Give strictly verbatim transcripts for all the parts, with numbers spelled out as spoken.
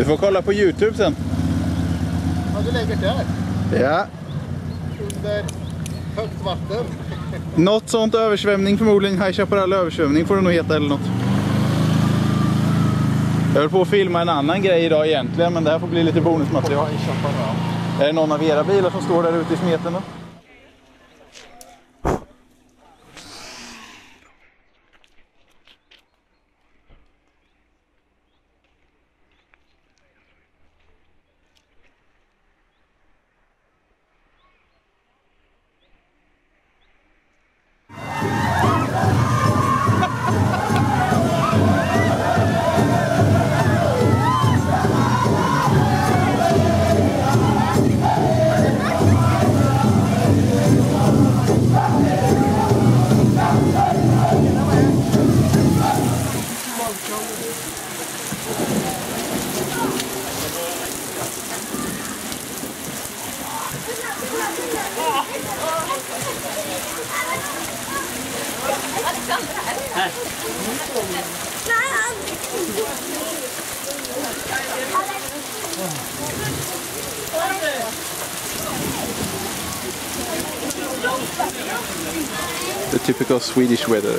Du får kolla på YouTube sen. Ja, du lägger där. Ja. Under högt vatten. Något sånt översvämning förmodligen. High Chaparral översvämning får det nog heta eller något. Jag höll på att filma en annan grej idag egentligen, men det här får bli lite bonusmaterial. Är det någon av era bilar som står där ute i smeten då? The typical Swedish weather.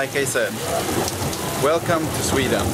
Like I said, welcome to Sweden.